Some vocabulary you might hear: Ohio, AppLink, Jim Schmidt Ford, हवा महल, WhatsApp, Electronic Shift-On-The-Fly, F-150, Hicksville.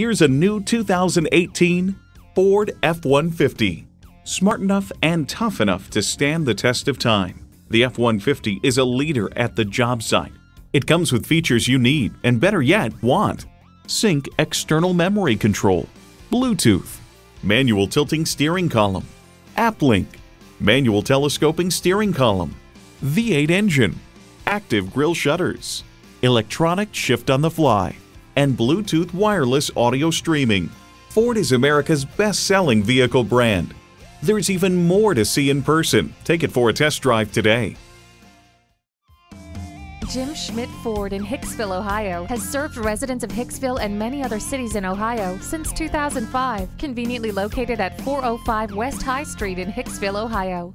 Here's a new 2018 Ford F-150. Smart enough and tough enough to stand the test of time, the F-150 is a leader at the job site. It comes with features you need and, better yet, want. Sync external memory control, Bluetooth, manual tilting steering column, AppLink, manual telescoping steering column, V8 engine, active grille shutters, electronic shift-on-the-fly, and Bluetooth wireless audio streaming. Ford is America's best-selling vehicle brand. There's even more to see in person. Take it for a test drive today. Jim Schmidt Ford in Hicksville, Ohio, has served residents of Hicksville and many other cities in Ohio since 2005, conveniently located at 405 West High Street in Hicksville, Ohio.